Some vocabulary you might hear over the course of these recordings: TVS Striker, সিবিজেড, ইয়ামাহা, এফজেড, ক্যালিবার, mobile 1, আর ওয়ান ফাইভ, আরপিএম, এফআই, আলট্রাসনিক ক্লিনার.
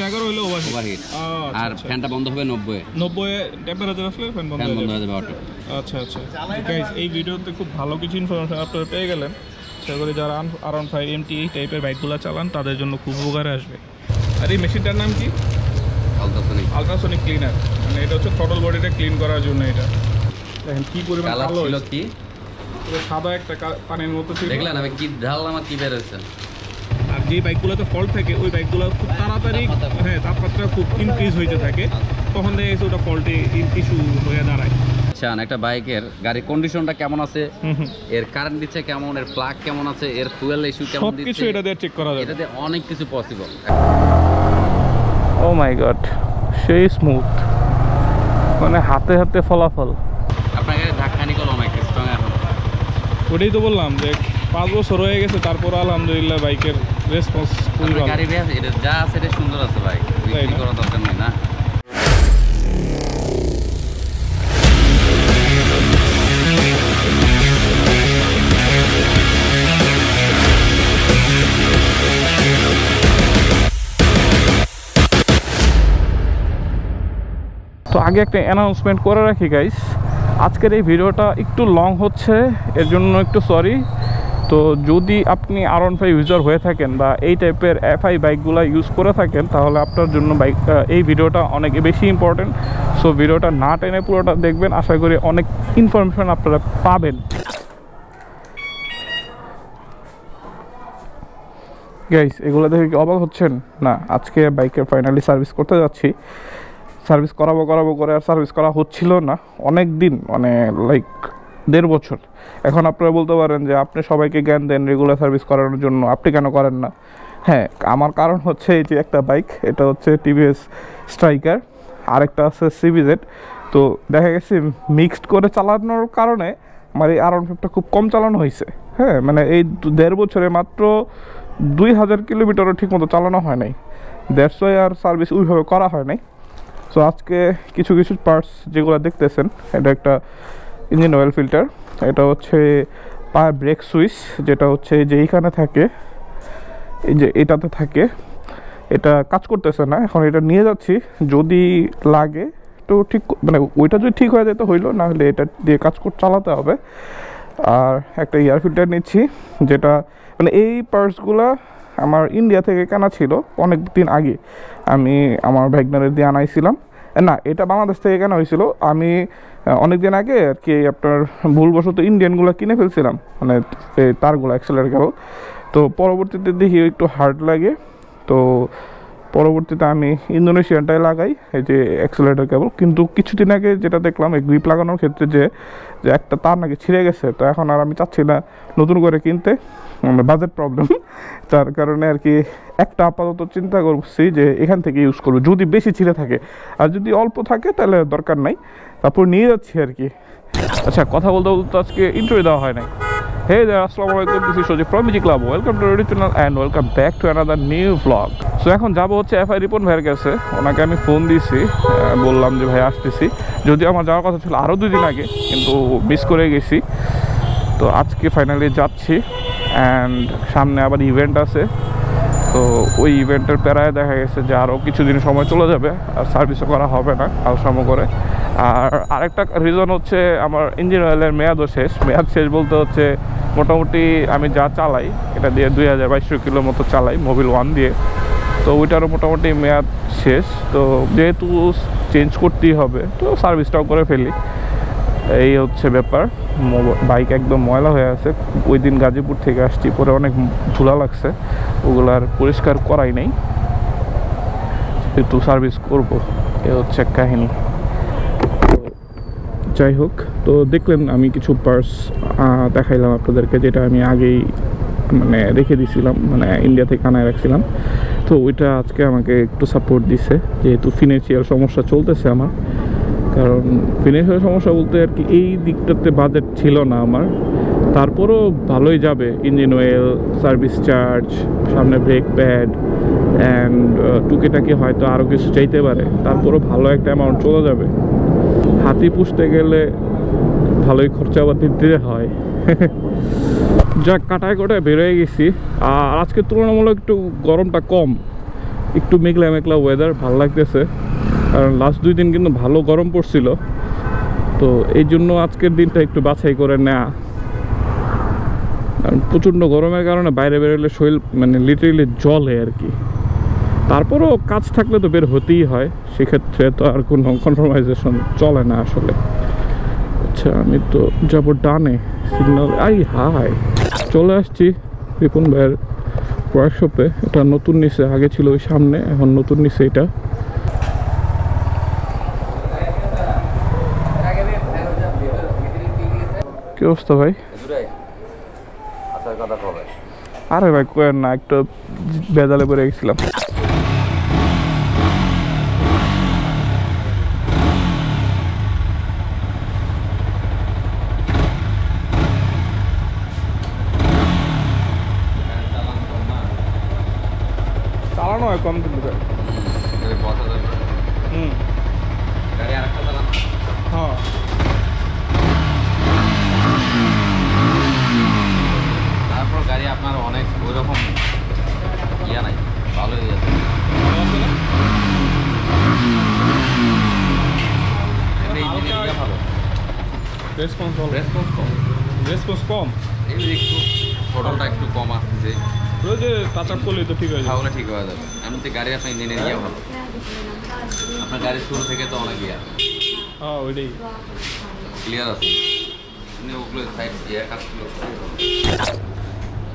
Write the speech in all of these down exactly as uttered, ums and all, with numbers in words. Trager হলো overheat, আর ফ্যানটা বন্ধ হবে নব্বই নব্বই এ টেম্পারেচার আসলে ফ্যান বন্ধ হয়ে যাবে অটো। আচ্ছা আচ্ছা গাইস, এই ভিডিওতে খুব ভালো কিছু ইনফরমেশন আপনারা পেয়ে গেলেন। আশা করি যারা আর ওয়ান ফাইভ এমটি এই টাইপের বাইকগুলো চালান তাদের জন্য খুব উপকারে আসবে। আর এই মেশিনটার নাম কি? আলট্রাসনিক আলট্রাসনিক ক্লিনার, মানে এটা হচ্ছে থ্রটল বডিটা ক্লিন করার জন্য। এটা দেখেন কি পরিমাণ কালো ছিল, কি সাদা একটা পানির মতো ছিল, দেখলেন আমি কি ঢাললাম আর কি বের হচ্ছে। আর যে বাইকগুলোতে ফল্ট থাকে ওই বাইকগুলো খুব তাড়াতাড়ি হ্যাঁ তাপমাত্রা খুব ইনক্রিজ হইতে থাকে, তখন দেখা গেছে ওটা ফল্টে ইস্যু হয়ে দাঁড়ায়। চান একটা বাইকের গাড়ির কন্ডিশনটা কেমন আছে, এর কারেন্ট দিচ্ছে কেমন, এর প্লাগ কেমন আছে, এর ফুয়েল ইস্যু কেমন দিচ্ছে, সবকিছু এটা দিয়ে চেক করা যায়। এটাতে অনেক কিছু পসিবল। ও মাই গড, সে স্মুথ, মানে হাতে হাতে ফলাফল। আপনার গাড়ির ধাক্কানি কল অনেক স্ট্রং এখন, ওটাই তো বললাম যে পাঁচ বছর হয়ে গেছে, তারপর আলহামদুলিল্লাহ বাইকের রেসপন্স খুবই ভালো। গাড়ি এটা যা আছে এটা সুন্দর আছে, বাইক বিক্রি করা দরকার নেই না। তো আগে একটা অ্যানাউন্সমেন্ট করে রাখি গাইস, আজকের এই ভিডিওটা একটু লং হচ্ছে, এর জন্য একটু সরি। তো যদি আপনি আর ওয়ান ফাইভ ইউজার হয়ে থাকেন বা এই টাইপের এফআই বাইকগুলো ইউজ করে থাকেন, তাহলে আপনার জন্য বাইক এই ভিডিওটা অনেক বেশি ইম্পর্টেন্ট। সো ভিডিওটা না টেনে পুরোটা দেখবেন, আশা করি অনেক ইনফরমেশন আপনারা পাবেন। গাইস এগুলো দেখে কি অবাক হচ্ছেন? না, আজকে বাইকের ফাইনালি সার্ভিস করতে যাচ্ছি। সার্ভিস করাবো করাবো করে আর সার্ভিস করা হচ্ছিল না অনেক দিন, মানে লাইক দেড় বছর। এখন আপনারা বলতে পারেন যে আপনি সবাইকে জ্ঞান দেন রেগুলার সার্ভিস করানোর জন্য, আপনি কেন করেন না? হ্যাঁ, আমার কারণ হচ্ছে এই যে একটা বাইক, এটা হচ্ছে টিভিএস স্ট্রাইকার, আরেকটা আছে সিবিজেড। তো দেখা গেছে মিক্সড করে চালানোর কারণে আমার এই আর ওয়ান ফাইভ টা খুব কম চালানো হয়েছে। হ্যাঁ, মানে এই দেড় বছরে মাত্র দুই হাজার কিলোমিটারও ঠিকমতো চালানো হয় নাই, দেড়শো আর সার্ভিস ওইভাবে করা হয় নাই। সো আজকে কিছু কিছু পার্টস যেগুলো দেখতেছেন, এটা একটা ইঞ্জিন অয়েল ফিল্টার, এটা হচ্ছে পাওয়ার ব্রেক সুইচ, যেটা হচ্ছে যে এইখানে থাকে, এই যে এটাতে থাকে। এটা কাজ করতেছে না, এখন এটা নিয়ে যাচ্ছি, যদি লাগে তো ঠিক, মানে ওইটা যদি ঠিক হয়ে যায় তো হইলো, না হলে এটা দিয়ে কাজ করে চালাতে হবে। আর একটা এয়ার ফিল্টার নিচ্ছি, যেটা মানে এই পার্টসগুলো আমার ইন্ডিয়া থেকে কেনা ছিল অনেক দিন আগে, আমি আমার ভ্যাগনারের দিয়ে আনাইছিলাম। না, এটা বাংলাদেশ থেকে কেনা হয়েছিল, আমি অনেক দিন আগে আর কি আপনার ভুলবশত ইন্ডিয়ানগুলো কিনে ফেলছিলাম, মানে তারগুলো অ্যাক্সেলারগুলো। তো পরবর্তীতে দেখি একটু হার্ড লাগে, তো পরবর্তীতে আমি ইন্দোনেশিয়ানটাই লাগাই এই যে অ্যাক্সেলারেটর কেবল। কিন্তু কিছুদিন আগে যেটা দেখলাম এই গ্রিপ লাগানোর ক্ষেত্রে যে যে একটা তার নাকি ছিঁড়ে গেছে, তো এখন আর আমি চাচ্ছি না নতুন করে কিনতে, মানে বাজেট প্রবলেম, তার কারণে আর কি একটা আপাতত চিন্তা করছি যে এখান থেকে ইউজ করবো, যদি বেশি ছিঁড়ে থাকে। আর যদি অল্প থাকে তাহলে দরকার নাই, তারপর নিয়ে যাচ্ছি আর কি। আচ্ছা, কথা বলতে বলতে আজকে ইন্টারভিউ দেওয়া হয় নাই। Hey there, আসসালামু আলাইকুম, দিস ইজ সজি ফ্রম মিজি club, welcome to YouTube channel and welcome back to another new blog. So এখন যাবো হচ্ছে এফআই রিপন ভাইয়ের কাছে, ওনাকে আমি ফোন দিয়েছি, বললাম যে ভাই আসতেছি, যদিও আমার যাওয়ার কথা ছিল আরও দুই দিন আগে, কিন্তু মিস করে গেছি। তো আজকে ফাইনালি যাচ্ছি, অ্যান্ড সামনে আবার ইভেন্ট আছে, তো ওই ইভেন্টের প্যারায় দেখা গেছে যে আরও কিছুদিন সময় চলে যাবে আর সার্ভিসও করা হবে না আলসাম করে। আর আরেকটা রিজন হচ্ছে আমার ইঞ্জিন অয়েলের মেয়াদও শেষ, মেয়াদ শেষ বলতে হচ্ছে মোটামুটি আমি যা চালাই এটা দিয়ে দুই হাজার বাইশশো কিলো মতো চালাই মোবাইল ওয়ান দিয়ে, তো ওইটারও মোটামুটি মেয়াদ শেষ। তো যেহেতু চেঞ্জ করতেই হবে, তো সার্ভিসটাও করে ফেলি, এই হচ্ছে ব্যাপার। বাইক একদম ময়লা হয়ে আছে, ওই দিন গাজীপুর থেকে আসছি, পরে অনেক ধুলা লাগছে, ওগুলো আর পরিষ্কার করাই নেই, কিন্তু সার্ভিস করবো, এ হচ্ছে এক কাহিনি। যাই হোক, তো দেখলেন আমি কিছু পার্স দেখাইলাম আপনাদেরকে, যেটা আমি আগেই মানে রেখে দিয়েছিলাম, মানে ইন্ডিয়া থেকে আনায় রাখছিলাম। তো ওইটা আজকে আমাকে একটু সাপোর্ট দিছে, যেহেতু ফিনান্সিয়াল সমস্যা চলতেছে আমার, কারণ ফিনান্সিয়াল সমস্যা বলতে আর কি এই দিকটাতে বাজেট ছিল না আমার, তারপরও ভালোই যাবে। ইঞ্জিন অয়েল, সার্ভিস চার্জ, সামনে ব্রেক প্যাড অ্যান্ড টুকেটাকে হয়তো আরও কিছু চাইতে পারে, তারপরও ভালো একটা অ্যামাউন্ট চলে যাবে। হাতি পুষতে গেলে ভালোই খরচাপাতি দিতে হয়। যাক, কাটায় কাটায় বেরোয় গেছি। আর আজকে তুলনামূলক একটু গরমটা কম, একটু মেঘলা মেঘলা ওয়েদার ভালো লাগতেছে, কারণ লাস্ট দুই দিন কিন্তু ভালো গরম পড়ছিল। তো এই জন্য আজকের দিনটা একটু বাছাই করে নেওয়া, কারণ প্রচণ্ড গরমের কারণে বাইরে বেরোলে শরীর মানে লিটারেলি জলে আর কি। তারপরও কাজ থাকলে তো বের হতেই হয়, সেক্ষেত্রে তো আর কোনো কনফরমাইজেশন চলে না আসলে। আচ্ছা, আমি তো যাবো ডানে সিগন্যাল। আই হাই, চলে আসছি রিপন ভাইয়ের ওয়ার্কশপে। এটা নতুন নিচে, আগে ছিল ওই সামনে, এখন নতুন নিচে এটা। কি অবস্থা ভাই? আরে ভাই কয়েন না, একটা বেজালে পড়ে গেছিলাম। চালানো হয় কম কিন্তু ভাই। হুম, হ্যাঁ গাড়ি আপনার অনেক ওই রকম ইয়া নাই, ভালো হয়ে গেছে। রেসপন্স কম, ফটোটা একটু কম আসছে, টাচাপ করলে তো ঠিক হয়ে যাবে। ঠিক হয়ে যাবে। আমি তো গাড়ি আপনার ইঞ্জিনের ইয়া ভালো, আপনার গাড়ির শুরু থেকে তো অনেক ইয়া। হ্যাঁ ওইটাই ক্লিয়ার আছে, ওগুলো সাইড ইয়া কাজ ছিল।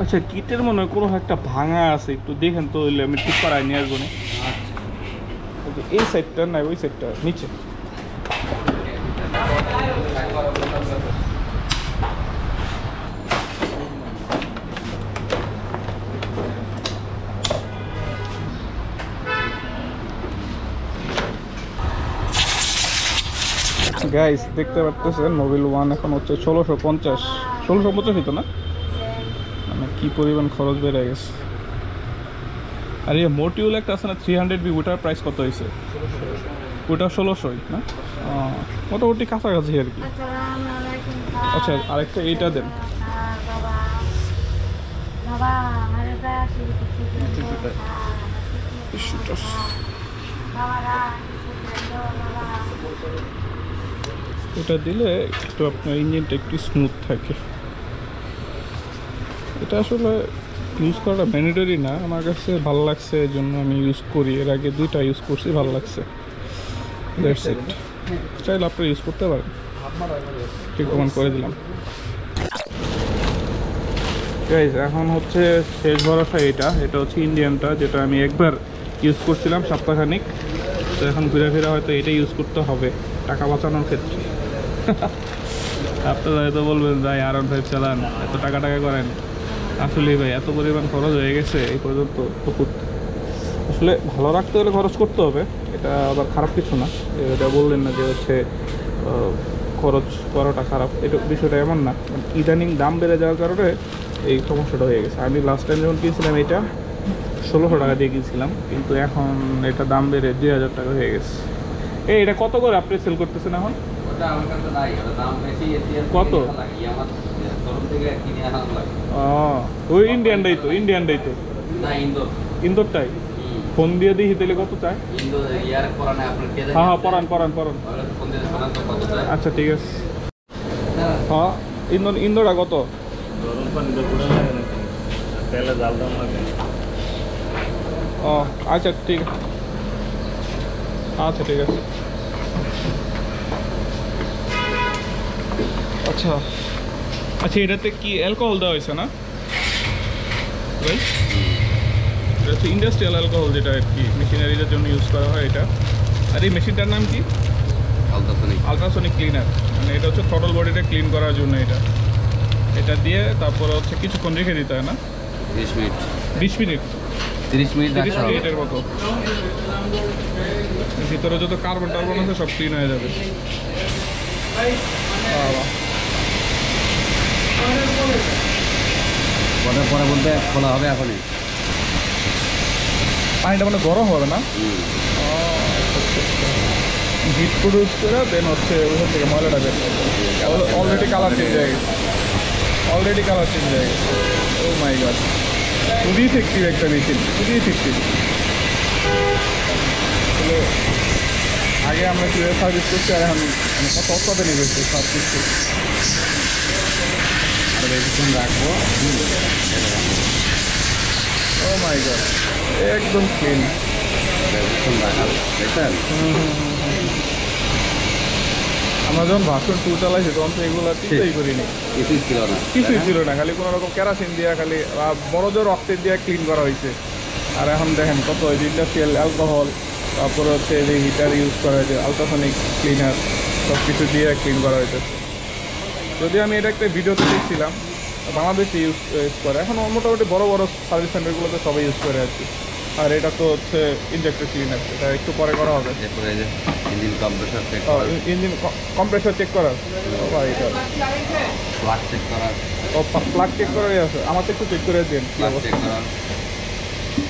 আচ্ছা, কিটের মনে হয় কোনো একটা ভাঙা আছে, একটু দেখেন তো, হইলে আমি ঠিক পাড়ায় নিয়ে আসবো না। আচ্ছা, এই সাইডটা নাই, ওই সাইডটা নিচে। গাইস দেখতে পাচ্ছেন মোবাইল ওয়ান এখন হচ্ছে ষোলোশো পঞ্চাশ ষোলোশো পঞ্চাশ হইতো না, কি পরিমাণ খরচ বেড়ে গেছে। আর এই মোটিউল একটা আছে না থ্রি হান্ড্রেড বি, ওটার প্রাইস কত হয়েছে? ওটা ষোলোশোই না, মোটামুটি কাছাকাছি আর কি। আচ্ছা, আরেকটা এইটা দেন। ওটা দিলে একটু আপনার ইঞ্জিনটা একটু স্মুথ থাকে। এটা আসলে ইউজ করাটা ম্যান্ডেটরি না, আমার কাছে ভালো লাগছে এই জন্য আমি ইউজ করি। এর আগে দুইটা ইউজ করছি, ভালো লাগছে, দ্যাটস ইট। চাইলে আপনি ইউজ করতে পারেন, রিকমেন্ড করে দিলাম। এখন হচ্ছে শেষ ভরসা এটা, এটা হচ্ছে ইন্ডিয়ানটা, যেটা আমি একবার ইউজ করছিলাম সপ্তাহখানিক। তো এখন ঘুরে ফিরে হয়তো এটা ইউজ করতে হবে টাকা বাঁচানোর ক্ষেত্রে। আপনারা হয়তো বলবেন ভাই আর ওয়ান ফাইভ চালান, এত টাকা টাকা করেন। আসলে ভাই এত পরিমাণ খরচ হয়ে গেছে এই পর্যন্ত, আসলে ভালো রাখতে হলে খরচ করতে হবে। এটা আবার খারাপ কিছু না, এটা বললেন না যে হচ্ছে খরচ করাটা খারাপ, এটা বিষয়টা এমন না। ইদানিং দাম বেড়ে যাওয়ার কারণে এই সমস্যাটা হয়ে গেছে। আমি লাস্ট টাইম যখন কিনছিলাম এটা ষোলোশো টাকা দিয়ে কিনছিলাম, কিন্তু এখন এটা দাম বেড়ে দুই হাজার টাকা হয়ে গেছে। এই এটা কত করে আপনি সেল করতেছেন এখন? কত? ওই ইন্ডিয়ানটাই তো, ইন্ডিয়ানটাই তো ইন্দোরটাই। ফোন দিয়ে দিই তাহলে কত চাই? হ্যাঁ হ্যাঁ পড়ান পড়ান পড়ান। আচ্ছা ঠিক আছে। হ্যাঁ ইন্দোর, ইন্দোরটা কত? ও আচ্ছা ঠিক আছে, আচ্ছা ঠিক আছে। আচ্ছা আচ্ছা, এটাতে কি অ্যালকোহল দেওয়া হয়েছে না? এটা হচ্ছে ইন্ডাস্ট্রিয়াল অ্যালকোহল, যেটা আর কি মেশিনারির জন্য ইউজ করা হয় এটা। আর এই মেশিনটার নাম কি? Ultrasonic, আলট্রাসনিক ক্লিনার। মানে এটা হচ্ছে থ্রটল বডিটা ক্লিন করার জন্য এটা এটা দিয়ে তারপরে হচ্ছে কিছুক্ষণ রেখে দিতে হয় না? বিশ মিনিট বিশ মিনিট তিরিশ মিনিট তিরিশ মিনিটের মতো। ভিতরে যত কার্বন টার্বন আছে সব ক্লিন হয়ে যাবে। পরে বলতে খোলা হবে এখনই, পানিটা মানে গরম হবে না, হিট প্রডিউস করে দেন হচ্ছে ওইখান থেকে ময়লাটা বের করবে। অলরেডি কালার চেঞ্জ হয়ে গেছে, অলরেডি কালার চেঞ্জ হয়ে গেছে। ও মাই গড, খুবই ইফেক্টিভ একটা মেশিন, খুবই ইফেক্টিভ। আগে আমরা কিভাবে সার্ভিস করছি আর এখন কত কত নিয়ে গেছি সব কিছু আর একদম রাখবো। ও মাই গড, একদম ক্লিন দেখেন। আমরা যখন ভাষণ টু চালাইছি তখন তো এগুলো কিছুই করিনি, কিছুই ছিল না কিছুই ছিল না খালি কোনো রকম কেরাসিন দিয়ে খালি বড় জোর রক্তের দিয়ে ক্লিন করা হয়েছে। আর এখন দেখেন কত ইন্ডাস্ট্রিয়াল অ্যালকোহল, তারপরে হচ্ছে যে হিটার ইউজ করা হয়েছে, আলট্রাসনিক ক্লিনার, সব কিছু দিয়ে ক্লিন করা হয়েছে। যদি আমি এটা একটা ভিডিওতে দেখছিলাম বাংলাদেশে ইউজ ইউজ করে, এখন মোটামুটি বড়ো বড়ো সার্ভিস সেন্টারগুলোতে সবাই ইউজ করে আছি। আর এটা তো হচ্ছে ইনজেক্টর ক্লিনার, এটা একটু পরে করা হবে। ইঞ্জিন কম্প্রেসার চেক করা, ইঞ্জিন কম্প্রেসার চেক করা, প্লাগ চেক করা, ও প্লাগ চেক করাই আছে। আমাকে একটু চেক করে দিন কি অবস্থা।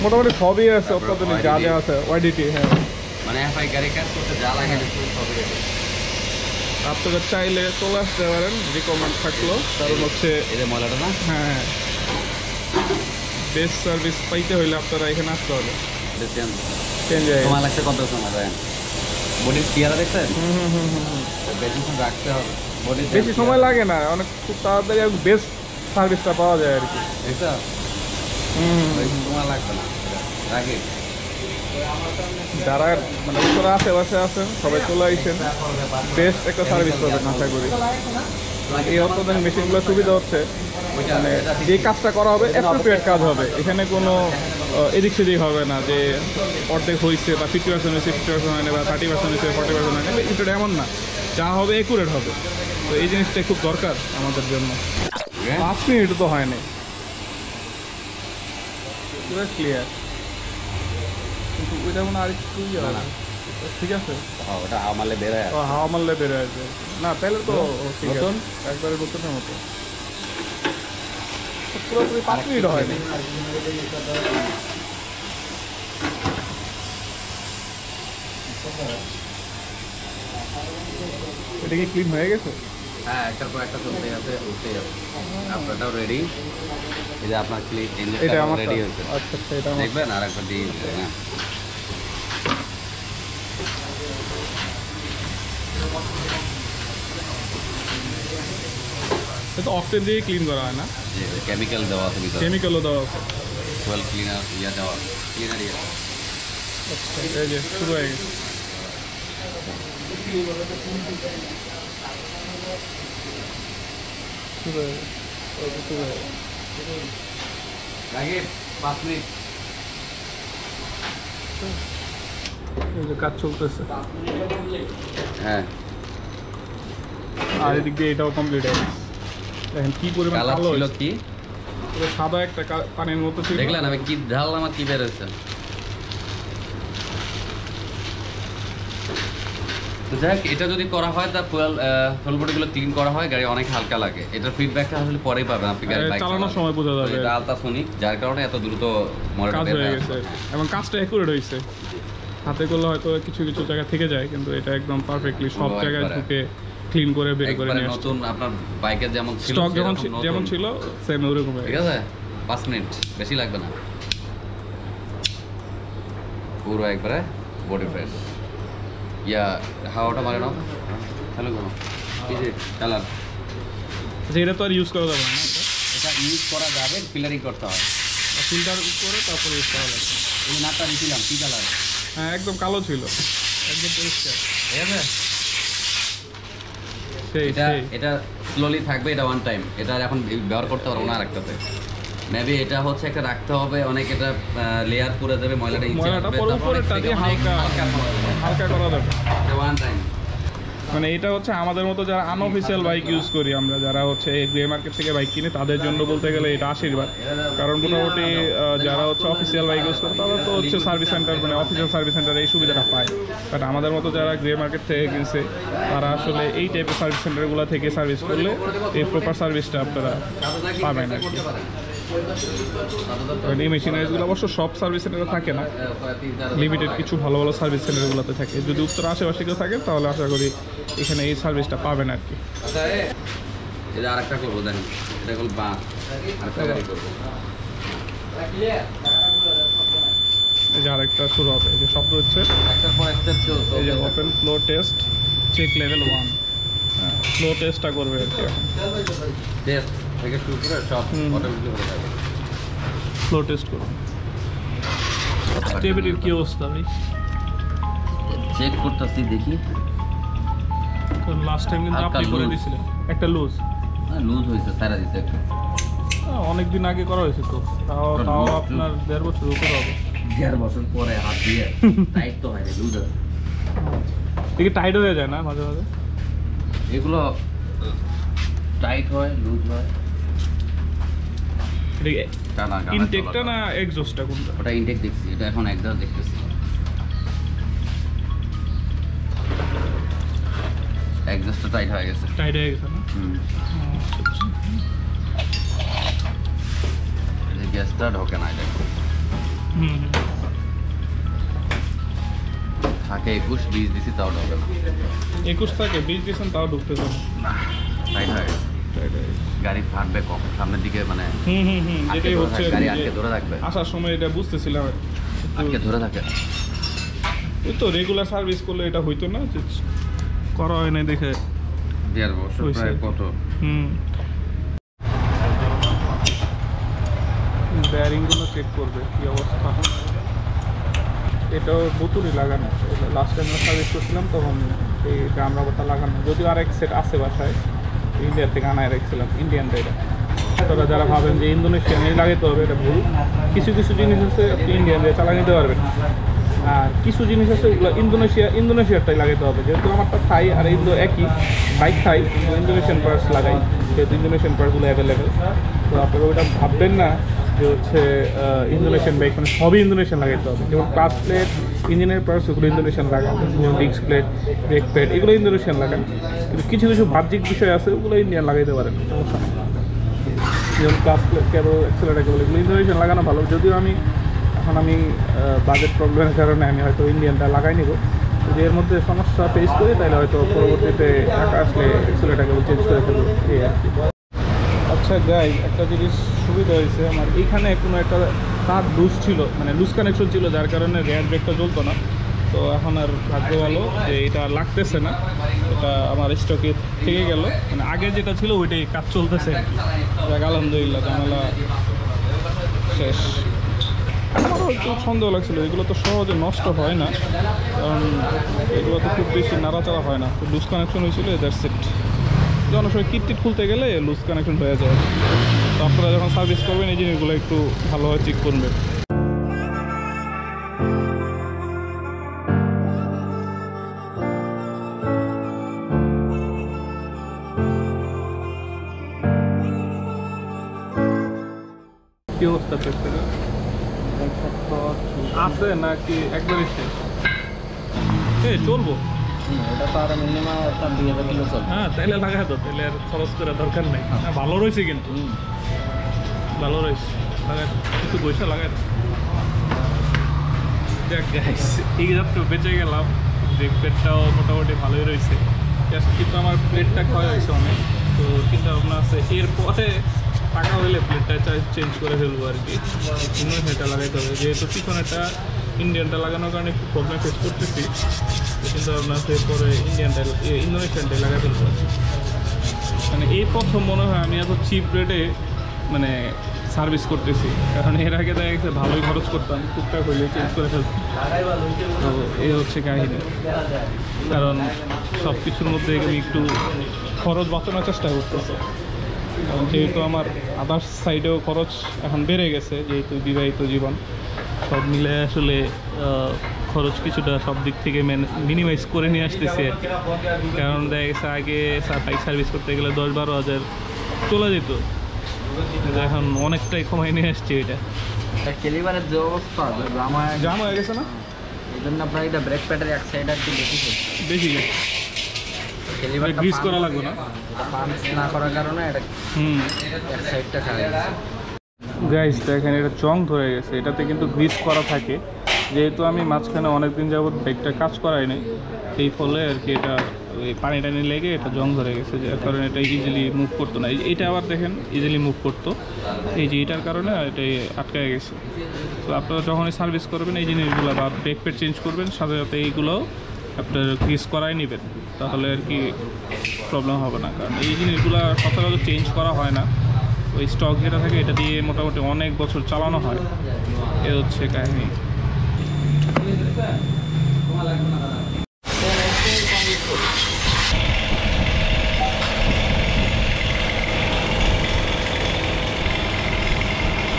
মোটামুটি সবই আছে অত্যাধুনিক যা যা আছে ওয়াইডিটি, হ্যাঁ মানে এফআই গাড়ি কাজ করতে যা লাগে সবই আছে। আপনারা চাইলে চলে আসতে পারেন, রিকমেন্ড থাকলো। কারণ হচ্ছে এটা ময়লাটা না, হ্যাঁ বেস্ট সার্ভিস পাইতে হইলে আপনারা এখানে আসতে হবে। চেঞ্জ হয় তোমার লাগছে কত সময় যায় বডির চেয়ারা দেখছেন। হুম হুম হুম হুম বেশি সময় রাখতে হবে, বডি বেশি সময় লাগে না, অনেক খুব তাড়াতাড়ি বেস্ট সার্ভিসটা পাওয়া যায় আর কি। এটা যারা মানে তোরা আশেপাশে আছেন সবাই চলে আসেন, বেস্ট একটা সার্ভিস পাবেন আশা করি। এই অত্যাধুনিক মেশিনগুলো সুবিধা হচ্ছে মানে যে কাজটা করা হবে অ্যাপ্রোপ্রিয়েট কাজ হবে, এখানে কোনো এদিক সেদিক হবে না যে অর্ধেক হয়েছে বা ফিফটি পার্সেন্ট হয়েছে, ফিফটি পার্সেন্ট হয়নি বা থার্টি পার্সেন্ট হয়েছে, ফর্টি পার্সেন্ট হয়নি, এটা এমন না। যা হবে একুরেট হবে, তো এই জিনিসটা খুব দরকার আমাদের জন্য। পাঁচ মিনিট তো হয়নি, পুরো ক্লিয়ার, কিন্তু ওইটা মনে আর একটু ঠিক আছে। ওটা হাওয়া মারলে বের হয়, হাওয়া মারলে বের হয় না, তাহলে তো একবারে বোতলের মতো পুরোপুরি পাঁচ মিনিট হয়নি। এটা কি ক্লিন হয়ে গেছে? হ্যাঁ, একটার পর একটা চলতে গেছে, উঠতে যাবে। আপনারটাও রেডি, এই যে আপনার ক্লিপ ইঞ্জেকশন রেডি হয়েছে। আচ্ছা আচ্ছা, এটা দেখবেন আর একটা দিয়ে দেন। এটা অক্টেন দিয়ে ক্লিন করা হয় না, কেমিক্যাল দেওয়া আছে, কেমিক্যালও দেওয়া আছে, ওয়েল ক্লিনার ইয়া দেওয়া আছে, ক্লিনার ইয়া। আচ্ছা, এই যে শুরু হয়ে গেছে। কাজ চলতেছে, হ্যাঁ। আর এদিক দিয়ে এটাও কমপ্লিট হয়ে গেছে। দেখেন কি পরিমাণ কালো হলো, কি সাদা একটা পানির মতো ছিল, দেখলেন আমি কি ঢাললাম আর কি বের হয়েছে। যাক, এটা যদি করা হয় তার ফুয়েল ফুয়েল বডিগুলো ক্লিন করা হয়, গাড়ি অনেক হালকা লাগে। এটার ফিডব্যাকটা আসলে পরেই পাবেন আপনি, গাড়ি বাইক চালানোর সময় বোঝা যাবে। এটা আলট্রাসনিক, যার কারণে এত দ্রুত মডেলটা বের হয়ে গেছে এবং কাজটা একুরেট হইছে। হাতে করলে হয়তো কিছু কিছু জায়গা থেকে যায়, কিন্তু এটা একদম পারফেক্টলি সব জায়গায় ঢুকে ক্লিন করে বের করে নিয়ে আসছে। নতুন আপনার বাইকের যেমন ছিল, স্টক যেমন যেমন ছিল সেম ওরকম। ঠিক আছে, পাঁচ মিনিট বেশি লাগবে না, পুরো একবারে বডি ফ্রেশ। হাওয়াটা মারে না, হ্যালো গো, এই যে কালার যেটা তো আর ইউজ করা যাবে না, এটা ইউজ করা যাবে ফিলারিং করতে হয়, ফিল্টার করে তারপরে ইউজ করা লাগবে। এই নাটা দিলাম, কি কালার? হ্যাঁ, একদম কালো ছিল, একদম পরিষ্কার। এইটা এটা এটা স্লোলি থাকবে, এটা ওয়ান টাইম, এটা এখন ব্যবহার করতে পারবো না আরেকটাতে। মেবি এটা হচ্ছে একটা রাখতে হবে, অনেক এটা লেয়ার পুরো দেবে, ময়লাটা ইনসে হবে, তারপরে এটা হালকা হালকা করা দরকার, এটা ওয়ান টাইম। মানে এটা হচ্ছে আমাদের মতো যারা আনঅফিশিয়াল বাইক ইউজ করি আমরা, যারা হচ্ছে গ্রে মার্কেট থেকে বাইক কিনে, তাদের জন্য বলতে গেলে এটা আশীর্বাদ। কারণ মোটামুটি যারা হচ্ছে অফিসিয়াল বাইক ইউজ করে তারা তো হচ্ছে সার্ভিস সেন্টার মানে অফিসিয়াল সার্ভিস সেন্টারে এই সুবিধাটা পায়, বাট আমাদের মতো যারা গ্রে মার্কেট থেকে কিনছে তারা আসলে এই টাইপের সার্ভিস সেন্টারগুলো থেকে সার্ভিস করলে এই প্রপার সার্ভিসটা আপনারা পাবেন আর কি। এই মেশিনারিজগুলো অবশ্য সব সার্ভিস সেন্টারে থাকে না, লিমিটেড কিছু ভালো ভালো সার্ভিস সেন্টারগুলোতে থাকে। যদি উত্তর আশেপাশে কেউ থাকে তাহলে আশা করি এখানে এই সার্ভিসটা পাবেন আর কি। এটা আরেকটা করব, দেখেন এটা হল বা আরেকটা গাড়ি করব, এটা আরেকটা শুরু হবে। এই যে শব্দ হচ্ছে একটার পর একটা, এই যে open flow flow test, check level one. Flow test ta korbe ekta test থেকে শুরু করে সব অটোমেটিক হয়ে যাবে। ফ্লো টেস্ট করুন। টেবিলের কি অবস্থা ভাই? চেক করতেছি দেখি। তো লাস্ট টাইম কিন্তু আপনি করে দিয়েছিলেন একটা লুজ। হ্যাঁ লুজ হইছে সারা দিতে একটু। অনেক দিন আগে করা হয়েছে তো। তাও তাও আপনার দেড় বছর উপরে হবে। দেড় বছর পরে হাত দিয়ে টাইট তো হয় না লুজ আছে। ঠিক টাইট হয়ে যায় না মাঝে মাঝে। এগুলো টাইট হয় লুজ হয়। ইনটেকটা না এক্সজস্টটা কোনটা? ওটা ইনটেক দেখছি, এটা এখন এক্সজস্ট দেখতেছি। এক্সজস্টটা টাইট হয়ে গেছে। টাইট হয়ে গেছে না? হুম। এই গ্যাসটা ঢোকে না দেখো। হুম। থাকে একুশ বিশ দিছি তাও ঢোকে না। একুশ থাকে বিশ দিছেন তাও ঢুকতেছে না। টাইট হয়ে গেছে। গাড়ি ফাটবে কম সামনের দিকে মানে হুম হুম হুম যেটাই হচ্ছে গাড়ি আটকে ধরে রাখবে। আসার সময় এটা বুঝতেছিলাম আটকে ধরে থাকে। এই তো রেগুলার সার্ভিস করলে এটা হইতো না, করা হয় না দেখে দেড় বছর প্রায় কত। হুম বেয়ারিং গুলো চেক করবে কি অবস্থা। এটা বোতলই লাগানো, লাস্ট টাইম আমরা সার্ভিস করছিলাম তখন এই আমরা কথা লাগানো, যদিও আরেক সেট আছে বাসায় ইন্ডিয়া থেকে আনায় রেখেছিলাম ইন্ডিয়ানরা। এটা তারা যারা ভাবেন যে ইন্দোনেশিয়ান এই লাগাইতে হবে এটা ভুল। কিছু কিছু জিনিস আছে আপনি ইন্ডিয়ান দিয়ে চালা নিতে পারবেন, আর কিছু জিনিস আছে ওগুলো ইন্দোনেশিয়া ইন্দোনেশিয়ারটাই লাগাইতে হবে। যেহেতু আমারটা থাই আর ইন্দো একই বাইক থাই, ইন্দোনেশিয়ান পার্টস লাগাই যেহেতু ইন্দোনেশিয়ান পার্টসগুলো অ্যাভেলেবেল। তো আপনারা ওইটা ভাববেন না যে হচ্ছে ইন্দোনেশিয়ান বাইক মানে সবই ইন্দোনেশিয়ান লাগাইতে হবে। যেমন ক্লাস প্লেট ইঞ্জিনের পার্টস এগুলো ইন্দোনেশিয়ান লাগান, যেমন ডিস্ক প্লেট ব্রেক প্লেট এগুলো ইন্দোনেশিয়ান লাগান। কিন্তু কিছু কিছু বাহ্যিক বিষয় আছে ওগুলো ইন্ডিয়ান লাগাইতে পারেন, সমস্যা নেই। যেমন clutch plate cable accelerator cable এগুলো ইন্দোনেশিয়ান লাগানো ভালো। যদিও আমি এখন আমি বাজেট প্রবলেমের কারণে আমি হয়তো ইন্ডিয়ানটা লাগাই নিব, যদি এর মধ্যে সমস্যা ফেস করি তাহলে হয়তো পরবর্তীতে টাকা আসলে এক্সেলেটার কেবল চেঞ্জ করে ফেলবো এই আর কি। আচ্ছা গাই একটা জিনিস সুবিধা হয়েছে আমার, এইখানে কোনো একটা তার লুজ ছিল মানে লুজ কানেকশন ছিল যার কারণে গ্যাস ব্রেকটা জ্বলতো না। তো এখন আর ভাগ্য ভালো যে এটা লাগতেছে না, এটা আমার স্টকে থেকে গেল, মানে আগে যেটা ছিল ওইটাই কাজ চলতেছে আর কি। যাক আলহামদুলিল্লাহ জানালা শেষ। আমারও একটু সন্দেহ লাগছিলো, এগুলো তো সহজে নষ্ট হয় না কারণ এগুলো তো খুব বেশি নাড়াচাড়া হয় না। লুজ কানেকশন হয়েছিল দ্যাটস ইট। অনেক সময় কিটটিট খুলতে গেলে লুজ কানেকশন হয়ে যায়। তো আপনারা যখন সার্ভিস করবেন এই জিনিসগুলো একটু ভালোভাবে চেক করবেন। কি অবস্থা আছে নাকি একবারই শেষ? হ্যাঁ চলবো। হ্যাঁ তাইলে লাগা তো, তাইলে আর খরচ করার দরকার নেই। ভালো রয়েছে কিন্তু, ভালো রয়েছে লাগাই একটু পয়সা লাগাই। যাক গাইস এই রাতটা বেঁচে গেলাম, ব্রেক প্লেটটাও মোটামুটি ভালোই রয়েছে। কিন্তু আমার প্লেটটা ক্ষয় হয়েছে অনেক, তো চিন্তা ভাবনা আছে এরপরে টাকা হইলে প্লেটটা চেঞ্জ করে ফেলবো আর কি। ইন্ডিয়ানটা লাগাইতে হবে যেহেতু পিছনেটা ইন্ডিয়ানটা লাগানোর কারণে একটু প্রবলেম ফেস করতেছি। কিন্তু আপনার এরপরে ইন্ডিয়ানটা ইন্দোনেশিয়ানটাই লাগাই ফেলতে পারছি, মানে এই প্রথম মনে হয় আমি এত চিপ রেটে মানে সার্ভিস করতেছি। কারণ এর আগে দেখা গেছে ভালোই খরচ করতাম, টুকটাক হইলে চেঞ্জ করে ফেলতাম। তো এই হচ্ছে কাহিনি, কারণ সব কিছুর মধ্যে আমি একটু খরচ বাঁচানোর চেষ্টা করতেছি। কারণ যেহেতু আমার আদার্স সাইডেও খরচ এখন বেড়ে গেছে, যেহেতু বিবাহিত জীবন সব মিলে আসলে খরচ কিছুটা সব দিক থেকে মিনিমাইজ করে নিয়ে আসতেছি আর কি। কারণ দেখা গেছে আগে বাইক সার্ভিস করতে গেলে দশ বারো হাজার চলে যেত, এখন অনেকটাই কমাই নিয়ে আসছে। এটা ক্যালিবারের যে অবস্থা জাম হয়ে গেছে না, এই জন্য আপনার এটা ব্রেক প্যাডের এক সাইড আর কি বেশি বেশি গেছে। ক্যালিবারটা গ্রিস করা লাগবে না, পাম্প না করার কারণে এটা হুম এক সাইডটা খালি আছে। গাইস দেখেন এটা চং ধরে গেছে, এটাতে কিন্তু গ্রিস করা থাকে। যেহেতু আমি মাঝখানে অনেকদিন যাবৎ ব্রেকটা কাজ করাই নাই, এই ফলে আর কি এটা এই পানি টানি লেগে এটা জং ধরে গেছে, যার কারণে এটা ইজিলি মুভ করতো না। এটা আবার দেখেন ইজিলি মুভ করতো, এই যে এটার কারণে এটাই আটকে গেছে। তো আপনারা যখনই সার্ভিস করবেন এই জিনিসগুলো বা ব্রেক প্যাড চেঞ্জ করবেন সাথে সাথে এইগুলোও আপনার গ্রিস করাই নেবেন, তাহলে আর কি প্রবলেম হবে না। কারণ এই জিনিসগুলো সচরাচর চেঞ্জ করা হয় না, ওই স্টক যেটা থাকে এটা দিয়ে মোটামুটি অনেক বছর চালানো হয়। এ হচ্ছে কাহিনি।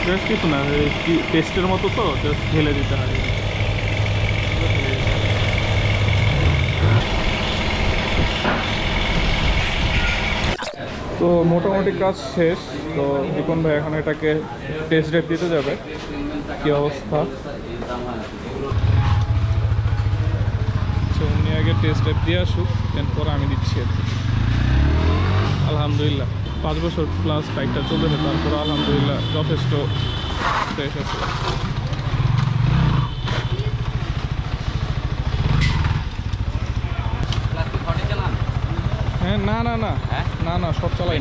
জাস্ট কিছু না, টেস্টের মতো তো জাস্ট ঢেলে দিতে হয়। তো মোটামুটি কাজ শেষ। তো বিকন ভাই এখন এটাকে টেস্ট ড্রাইভ দিতে যাবে, কি অবস্থা। উনি আগে টেস্ট ড্রাইভ দিয়ে আসুক, এরপর আমি দিচ্ছি। আলহামদুলিল্লাহ পাঁচ বছর প্লাস বাইকটা চলেছে, তারপর আলহামদুলিল্লাহ যথেষ্ট ফ্রেশ আছে। হ্যাঁ না না না না না শর্ট চালাই,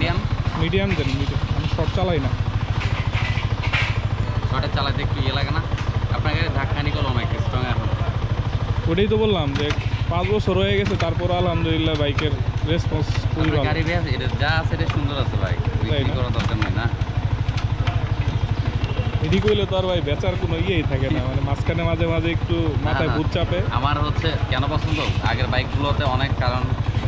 মিডিয়াম দেন, মিডিয়াম। আমি শর্ট চালাই না, শর্টে চালাতে একটু ইয়ে লাগে না আপনাকে, ধাক্কানি করলো অনেক স্ট্রং। এখন ওটাই তো বললাম যে পাঁচ বছর হয়ে গেছে, তারপর আলহামদুলিল্লাহ বাইকের রেসপন্স খুবই ভালো। গাড়ি এটা যা আছে এটা সুন্দর আছে ভাই, বিক্রি করার দরকার নেই। না এদিক হইলে তো আর ভাই বেচার কোনো ইয়েই থাকে না, মানে মাঝখানে মাঝে মাঝে একটু মাথায় ভূত চাপে। আমার হচ্ছে কেন পছন্দ আগের বাইকগুলোতে অনেক, কারণ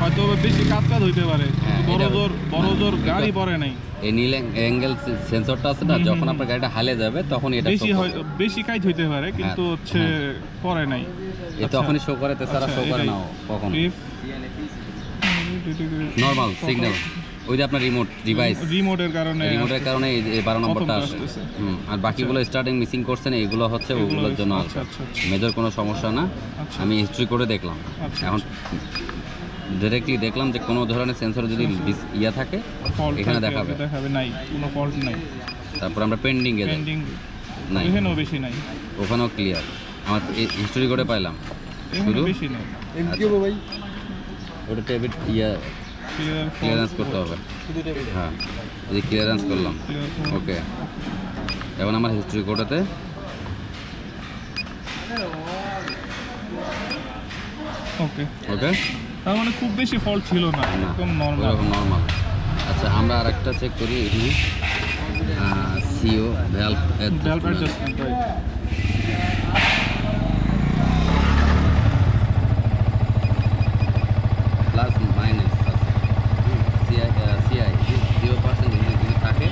হয়তো বেশি কাজ কাজ হইতে পারে, বড় জোর বড় জোর গাড়ি পড়ে নাই। এই নীল অ্যাঙ্গেল সেন্সরটা আছে না, যখন আপনার গাড়িটা হালে যাবে তখন এটা বেশি হয়তো বেশি কাজ হইতে পারে, কিন্তু হচ্ছে পড়ে নাই। এ তখনই শো করে, তাছাড়া শো করে না কখনো। নরমাল সিগন্যাল ওই যে আপনার রিমোট ডিভাইস, রিমোটের কারণে রিমোটের কারণে এই বারো নম্বরটা আসে। আর বাকিগুলো স্টার্টিং মিসিং করছেন, এগুলো হচ্ছে ওগুলোর জন্য। মেজর কোনো সমস্যা না, আমি হিস্ট্রি করে দেখলাম, এখন ডিরেক্টলি দেখলাম যে কোনো ধরনের সেন্সর যদি ইয়া থাকে এখানে দেখাবে, দেখাবে নাই কোনো ফল্ট নাই। তারপর আমরা পেন্ডিং এ পেন্ডিং নাই, এখানেও বেশি নাই, ওখানেও ক্লিয়ার। আমার হিস্টরি করে পাইলাম শুধু বেশি নাই। কি গো ভাই ওটা টেবিট ইয়া ক্লিয়ারেন্স করতে হবে। হ্যাঁ এই ক্লিয়ারেন্স করলাম, ওকে। এখন আমার হিস্টরি কোডাতে ওকে ওকে মানে খুব বেশি ফল্ট ছিল না, একদম নরমাল নরমাল। আচ্ছা আমরা আরেকটা চেক করি, এখানে CO valve valve adjustment right. Plus minus আছে, সিআই সিআই জিরো পার্সেন্ট যদি থাকে।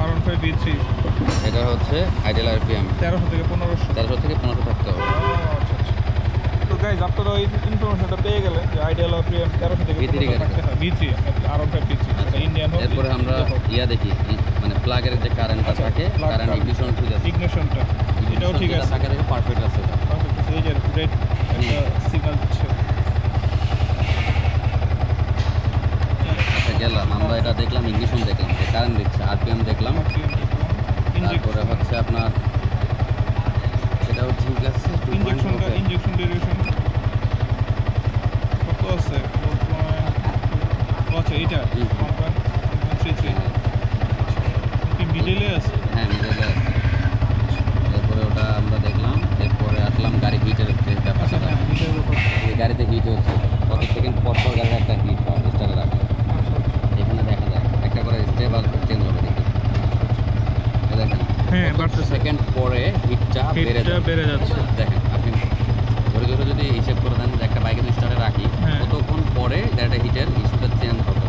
আর ওয়ান ফাইভ V three এটা হচ্ছে আইডিয়াল আরপিএম তেরোশো থেকে পনেরোশো তেরোশো থেকে পনেরোশো থাকতে হবে। তো গাইজ আপনারা ওই ইনফরমেশনটা পেয়ে গেলেন যে আইডিয়াল আরপিএম তেরোশো থেকে V three আর ওয়ান ফাইভ V three এটা ইন্ডিয়ান। এরপরে আমরা ইয়া দেখি মানে প্লাগের যে কারেন্টটা থাকে, কারেন্ট ইগনিশন ঠিক আছে, ইগনিশনটা এটাও ঠিক আছে, থাকে পারফেক্ট আছে। এই যে রেড সিগন্যাল দিচ্ছে, গেলাম আমরা এটা দেখলাম, ইংলিশন দেখলাম, কারেন্ট দিচ্ছে, আরপিএম দেখলাম, তারপরে হচ্ছে আপনার এটাও ঠিক আছে। ইনজেকশনটা ইনজেকশন ডিউরেশন কত আছে? আচ্ছা এটা কি মিডলে আছে? হ্যাঁ মিডলে আছে। তারপরে ওটা আমরা দেখলাম, এরপরে আসলাম গাড়ি হিটের ব্যাপারটা, গাড়িতে হিট হচ্ছে প্রতি সেকেন্ড পর পর গাড়ির একটা হিট হয় স্টারে রাখলে এখানে দেখা যায় একটা করে স্টেবল চেঞ্জ হবে দেখুন। দেখেন হ্যাঁ বাড়ছে সেকেন্ড পরে হিটটা বেড়ে যাচ্ছে। দেখেন আপনি ধরে ধরে যদি হিসাব করে দেন যে একটা বাইকে যদি স্টারে রাখি কতক্ষণ পরে গাড়িটা হিটের ইস্যুটা চেঞ্জ হবে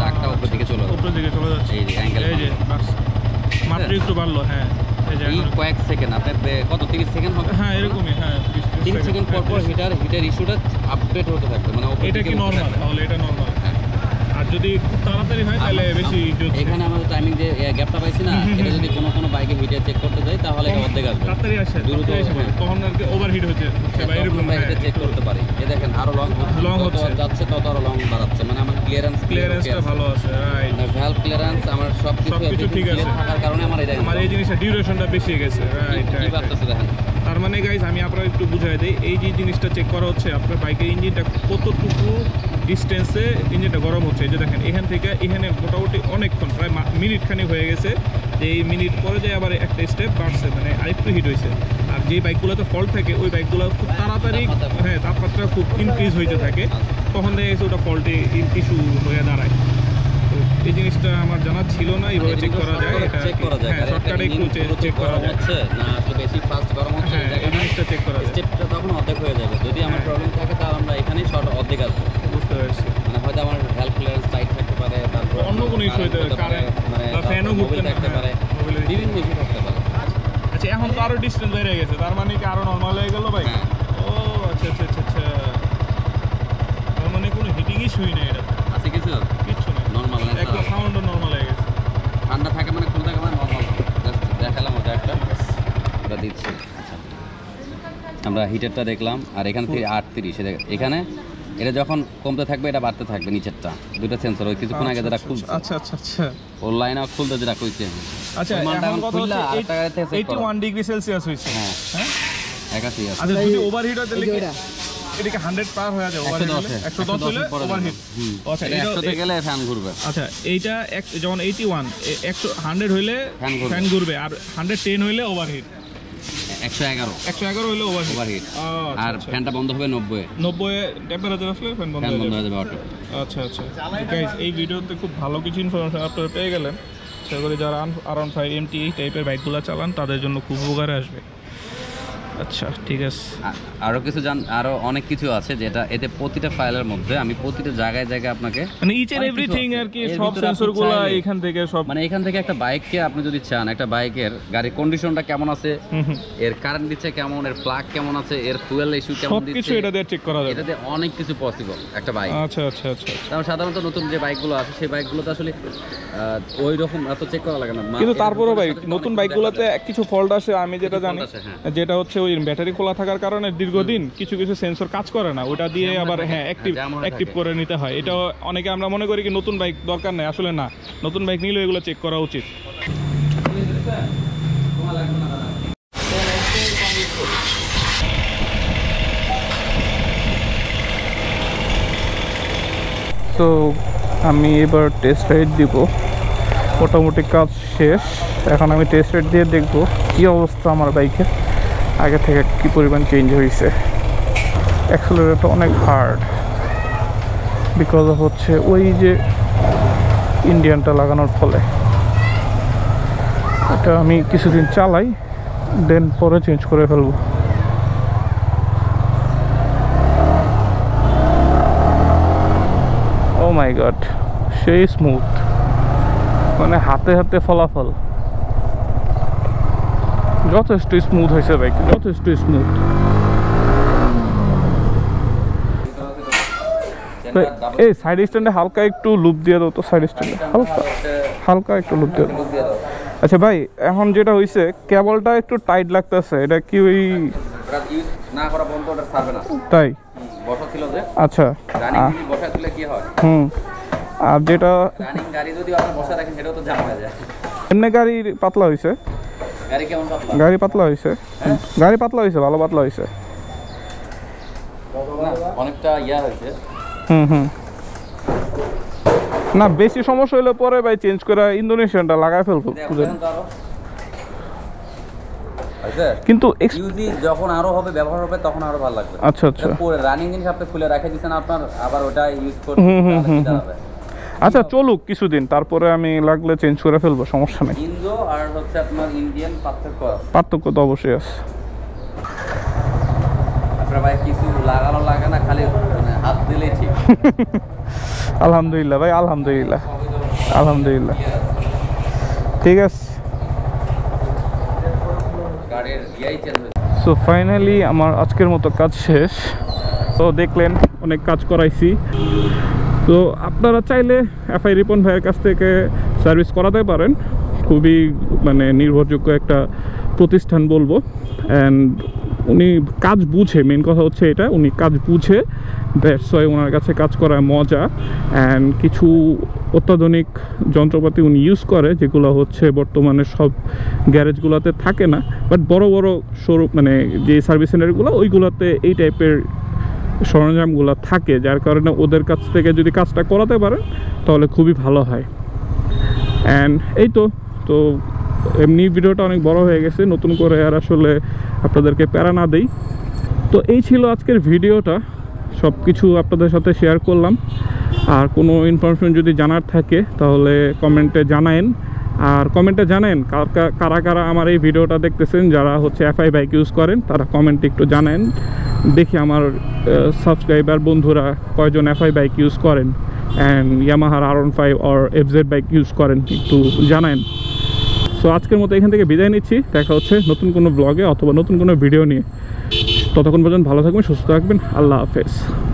দাগটা উপর দিকে চলে যাবে, উপর দিকে চলে যাচ্ছে। এই যে অ্যাঙ্গেল এই যে মাত্র একটু বাড়লো। হ্যাঁ এই কয়েক সেকেন্ড আপনার কত তিরিশ সেকেন্ড হবে। হ্যাঁ এরকমই হ্যাঁ তিন সেকেন্ড পর পর হিটার হিটার ইস্যুটা আপডেট হতে থাকবে। মানে এটা কি নরমাল তাহলে এটা নরমাল। আর যদি তাড়াতাড়ি হয় তাহলে বেশি হিট। এখানে আমরা টাইমিং যে গ্যাপটা পাইছি না এটা যদি কোনো কোনো বাইকে হিটার চেক করতে যাই তাহলে অর্ধেক আসবে তাড়াতাড়ি আসে দ্রুত আসবে তখন আর কি ওভারহিট হচ্ছে বাইরে বাইরে চেক করতে পারি। এই দেখেন আরো লং লং হচ্ছে যাচ্ছে তত আরো লং বাড়াচ্ছে মানে আমার ক্লিয়ারেন্স ক্লিয়ারেন্সটা ভালো আছে রাইট ভ্যালভ ক্লিয়ারেন্স আমার সব কিছু ঠিক আছে থাকার কারণে আমার এটা আমার এই জিনিসটা ডিউরেশনটা বেশি হয়ে গেছে রাইট কি বাড়তেছে। দেখেন তার মানে গাইস আমি আপনারা একটু বুঝাই দেই এই যে জিনিসটা চেক করা হচ্ছে আপনার বাইকের ইঞ্জিনটা কতটুকু ডিস্টেন্সে ইঞ্জিনটা গরম হচ্ছে। এই যে দেখেন এখান থেকে এখানে মোটামুটি অনেকক্ষণ প্রায় মিনিটখানি হয়ে গেছে। এই মিনিট পরে যে আবার একটা স্টেপ বাড়ছে মানে আরেকটু হিট হয়েছে। আর যেই বাইকগুলোতে ফল্ট থাকে ওই বাইকগুলো খুব তাড়াতাড়ি হ্যাঁ তাপমাত্রা খুব ইনক্রিজ হইতে থাকে তখন দেখা গেছে ওটা ফল্টে ইস্যু হয়ে দাঁড়ায়। তো এই জিনিসটা আমার জানা ছিল না এইভাবে চেক করা যায় এটা চেক করা যায় শর্টকাটে একটু চেক করা হচ্ছে না আসলে বেশি ফাস্ট গরম হচ্ছে এই জিনিসটা চেক করা স্টেপটা তখন অর্ধেক হয়ে যাবে। যদি আমার প্রবলেম থাকে তাহলে আমরা এখানেই শর্ট অর্ধেক আসবো বুঝতে পারছি মানে হয়তো আমার হেল্প ক্লিয়ারেন্স টাইট থাকতে পারে তারপর অন্য কোনো ইস্যু হতে পারে মানে ফ্যানও ঘুরতে পারে বিভিন্ন ইস্যু থাকতে পারে। আচ্ছা এখন তো আরও ডিস্টেন্স বেড়ে গেছে তার মানে কি আরও নর্মাল হয়ে গেল ভাই? ও আচ্ছা আচ্ছা আচ্ছা আচ্ছা তার মানে কোনো হিটিং ইস্যুই নেই এটা আছে কিছু কিছু না নর্মাল না একটা সাউন্ডও নর্মাল হয়ে গেছে ঠান্ডা থাকে মানে কোনো থাকে মানে নর্মাল জাস্ট দেখালাম ওটা একটা ওটা দিচ্ছি। আমরা হিটারটা দেখলাম আর এখান থেকে আটত্রিশ এখানে এটা যখন কমতে থাকবে এটা বাড়তে থাকবে নিচেরটা দুটো সেন্সর ওই কিছুক্ষণ আগে যেটা খুলছে আচ্ছা আচ্ছা আচ্ছা ওর লাইন আউট খুলতে যেটা কইছে আচ্ছা এখন কত হচ্ছে একাশি ডিগ্রি সেলসিয়াস হইছে। হ্যাঁ হ্যাঁ একাশি আছে। আচ্ছা যদি ওভারহিট হয় তাহলে কি এটাকে একশো পার হয়ে যাবে ওভারহিট একশো দশ হলে ওভারহিট আচ্ছা এটা একশো তে গেলে ফ্যান ঘুরবে। আচ্ছা এইটা যখন একাশি একশো একশো হলে ফ্যান ঘুরবে আর একশো দশ হলে ওভারহিট একশো এগারো হলো ওভারহিট আর ফ্যানটা বন্ধ হবে নব্বই নব্বই এ টেম্পারেচার আসলে ফ্যান বন্ধ হয়ে যাবে অটো। আচ্ছা আচ্ছা गाइस এই ভিডিওতে খুব ভালো কিছু ইনফরমেশন আপনারা পেয়ে গেলেন আশা করি যারা আর ওয়ান ফাইভ এমটি এই টাইপের বাইকগুলো চালান তাদের জন্য খুব উপকারে আসবে। আচ্ছা ঠিক আছে আরও কিছু জান আরও অনেক কিছু আছে যেটা এতে প্রতিটা ফাইলের মধ্যে আমি প্রতিটা জায়গায় জায়গায় আপনাকে মানে ইচ এন্ড এভরিথিং আর কি সব সেন্সরগুলো এখান থেকে সব মানে এখান থেকে একটা বাইককে আপনি যদি চান একটা বাইকের গাড়ির কন্ডিশনটা কেমন আছে এর কারেন্ট দিচ্ছে কেমন এর প্লাগ কেমন আছে এর ফুয়েল ইস্যু কেমন দিচ্ছে সব কিছু এটা দিয়ে চেক করা যায় এটাতে অনেক কিছু পসিবল একটা বাইক। আচ্ছা আচ্ছা আচ্ছা তাহলে সাধারণত নতুন যে বাইকগুলো আছে সেই বাইকগুলো তো আসলে ওই রকম এত চেক করা লাগে না কিন্তু তারপরেও ভাই নতুন বাইকগুলোতে কিছু ফল্ট আসে আমি যেটা জানি যেটা হচ্ছে ওই ব্যাটারি খোলা থাকার কারণে দীর্ঘদিন কিছু কিছু সেন্সর কাজ করে না ওটা দিয়ে আবার হ্যাঁ অ্যাক্টিভ অ্যাক্টিভ করে নিতে হয়। এটা অনেকে আমরা মনে করি কি নতুন বাইক দরকার নেই আসলে না নতুন বাইক নিলে এগুলো চেক করা উচিত। তো আমি এবার টেস্ট রাইড দিব মোটামুটি কাজ শেষ এখন আমি টেস্ট রাইড দিয়ে দেখব কি অবস্থা আমার বাইকের আগে থেকে কি পরিমাণ চেঞ্জ হয়েছে। অ্যাক্সেলারেটর অনেক হার্ড বিকজ হচ্ছে ওই যে ইন্ডিয়ানটা লাগানোর ফলে এটা আমি কিছুদিন চালাই দেন পরে চেঞ্জ করে ফেলবো। ও মাই গড সেই স্মুথ মানে হাতে হাতে ফলাফল যথেষ্ট স্মুথ হয়েছে বাইক যথেষ্ট স্মুথ। এই সাইড স্ট্যান্ডে হালকা একটু লুপ দিয়ে দাও তো সাইড স্ট্যান্ডে হালকা হালকা একটু লুপ দিয়ে দাও। আচ্ছা ভাই এখন যেটা হয়েছে কেবলটা একটু টাইট লাগতেছে এটা কি ওই তাই আচ্ছা হুম আর যেটা এমনি গাড়ি পাতলা হয়েছে গাড়ি কেমন পাতলা গাড়ি পাতলা হইছে গাড়ি পাতলা হইছে ভালো পাতলা হইছে অনেকটা ইয়া হইছে হুম হুম না বেশি সমস্যা হইলে পরে ভাই চেঞ্জ করে ইন্দোনেশিয়ানটা লাগায় ফেলবো বুঝেন কিন্তু ইউজি যখন আরো হবে ব্যবহার হবে তখন আরো ভালো লাগবে। আচ্ছা আচ্ছা, পুরো রানিং জিনিস আপনি খুলে রেখে দিবেন আপনার আবার ওটা ইউজ করতে হবে। আচ্ছা চলুক কিছুদিন, তারপরে আমি লাগলে চেঞ্জ করে ফেলবো, সমস্যা নেই। ইন্দো আর হচ্ছে আপনার ইন্ডিয়ান পার্থক্য আছে, পার্থক্য তো অবশ্যই আছে। আপনারা ভাই কিছু লাগালো লাগানা খালি হাত দিলে ঠিক। আলহামদুলিল্লাহ ভাই, আলহামদুলিল্লাহ, আলহামদুলিল্লাহ, ঠিক আছে। সো ফাইনালি আমার আজকের মতো কাজ শেষ। তো দেখলেন অনেক কাজ করাইছি। তো আপনারা চাইলে এফআই রিপন ভাইয়ের কাছ থেকে সার্ভিস করাতে পারেন, খুবই মানে নির্ভরযোগ্য একটা প্রতিষ্ঠান বলবো। অ্যান্ড উনি কাজ বুঝে, মেন কথা হচ্ছে এটা, উনি কাজ বুঝে, দ্যাটস ওয়াই ওনার কাছে কাজ করার মজা। অ্যান্ড কিছু অত্যাধুনিক যন্ত্রপাতি উনি ইউজ করে যেগুলো হচ্ছে বর্তমানে সব গ্যারেজগুলোতে থাকে না, বাট বড় বড় শোরুম মানে যে সার্ভিস সেন্টারগুলো ওইগুলোতে এই টাইপের সরঞ্জামগুলো থাকে, যার কারণে ওদের কাছ থেকে যদি কাজটা করাতে পারেন তাহলে খুবই ভালো হয়। অ্যান্ড এই তো তো এমনি ভিডিওটা অনেক বড় হয়ে গেছে, নতুন করে আর আসলে আপনাদেরকে প্যারা না দেই। তো এই ছিল আজকের ভিডিওটা, সব কিছু আপনাদের সাথে শেয়ার করলাম। আর কোনো ইনফরমেশন যদি জানার থাকে তাহলে কমেন্টে জানায়েন। আর কমেন্টে জানেন কারা কারা আমার এই ভিডিওটা দেখতেছেন, যারা হচ্ছে এফআই বাইক ইউজ করেন তারা কমেন্টে একটু জানেন, দেখি আমার সাবস্ক্রাইবার বন্ধুরা কয়জন এফআই বাইক ইউজ করেন অ্যান্ড ইয়ামাহার আর ওয়ান ফাইভ or এফজেড bike use করেন, একটু জানেন। সো আজকের মতো এখান থেকে বিদায় নিচ্ছি, দেখা হচ্ছে নতুন কোনো ব্লগে অথবা নতুন কোনো ভিডিও নিয়ে। ততক্ষণ পর্যন্ত ভালো থাকবেন, সুস্থ থাকবেন, আল্লাহ হাফেজ।